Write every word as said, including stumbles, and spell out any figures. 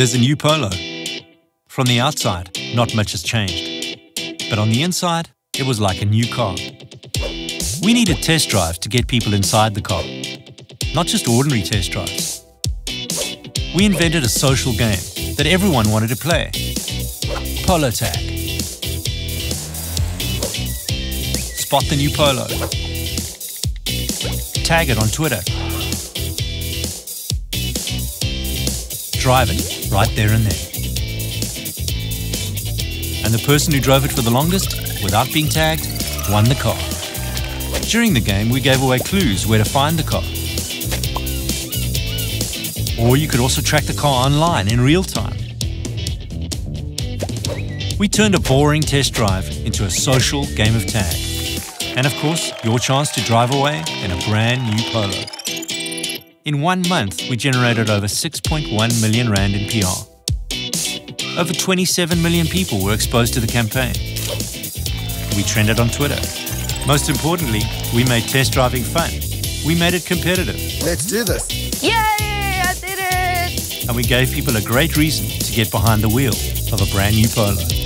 There's a new Polo. From the outside, not much has changed. But on the inside, it was like a new car. We needed test drives to get people inside the car. Not just ordinary test drives. We invented a social game that everyone wanted to play. PoloTag. Spot the new Polo. Tag it on Twitter. Drive it right there and then. And the person who drove it for the longest, without being tagged, won the car. During the game, we gave away clues where to find the car. Or you could also track the car online in real time. We turned a boring test drive into a social game of tag. And of course, your chance to drive away in a brand new Polo. In one month, we generated over six point one million rand in P R. Over twenty-seven million people were exposed to the campaign. We trended on Twitter. Most importantly, we made test driving fun. We made it competitive. Let's do this. Yay, I did it! And we gave people a great reason to get behind the wheel of a brand new Polo.